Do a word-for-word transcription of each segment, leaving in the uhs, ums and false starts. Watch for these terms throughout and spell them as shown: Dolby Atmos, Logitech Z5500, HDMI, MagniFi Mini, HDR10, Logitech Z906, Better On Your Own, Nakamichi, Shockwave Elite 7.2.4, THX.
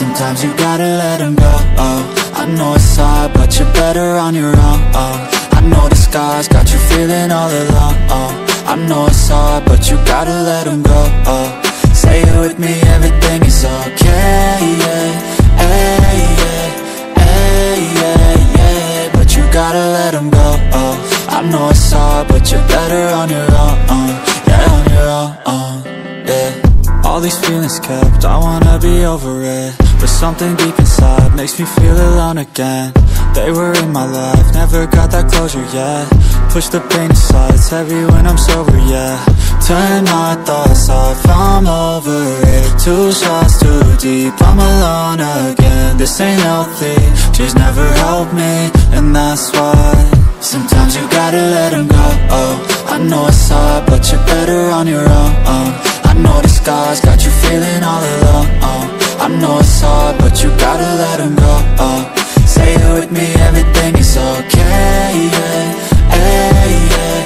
Sometimes you gotta let them go. Oh, I know it's hard, but you're better on your own. Oh, I know the scars got you feeling all alone. Oh, I know it's hard, but you gotta let them go. Oh, say it with me, everything is okay. Yeah, hey, yeah, hey, yeah, yeah. But you gotta let them go. Oh, I know it's hard, but you're better on your own. Yeah, on your own. Yeah. All these feelings kept, I wanna be over it, but something deep inside makes me feel alone again. They were in my life, never got that closure yet. Push the pain aside, it's heavy when I'm sober, yeah. Turn my thoughts off, I'm over it. Two shots too deep, I'm alone again. This ain't healthy, she's never helped me, and that's why. Sometimes you gotta let them go, oh. I know it's hard, but you're better on your own, oh. I know the scars got you feeling all alone, oh. I know it's hard, but you gotta let them go, oh. Say it with me, everything is okay, yeah, hey, yeah,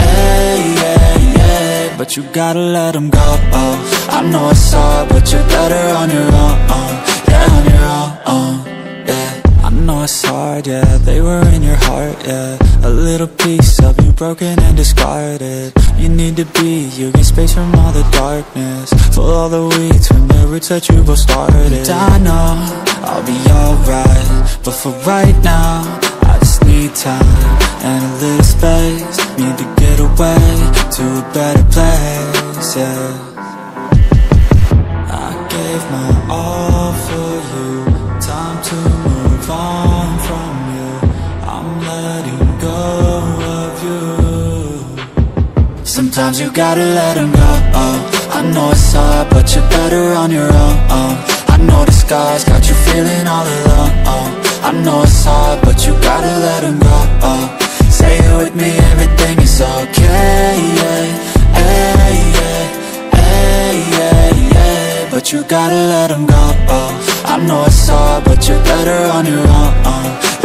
hey, yeah, yeah. But you gotta let them go, oh. I know it's hard, but you're better on your own, oh. Yeah, on your own, yeah. I know it's hard, yeah, they were in your heart, yeah. A little piece of you broken and discarded. You need to be, you get space from all the darkness. Full all the weeds when the roots that you both started. I know I'll be alright, but for right now I just need time and a little space. Need to get away to a better place, yeah. I gave my all for you. Time to move on from you. I'm letting go of you. Sometimes you gotta let them go, oh. I know it's hard, but you're better on your own, oh. I know the scars got you feeling all alone, oh. I know it's hard, but you gotta let them go, oh. Say it with me, everything is okay, yeah, hey, yeah, hey, yeah, yeah. But you gotta let them go, oh. I know it's hard, but you're better on your own, oh.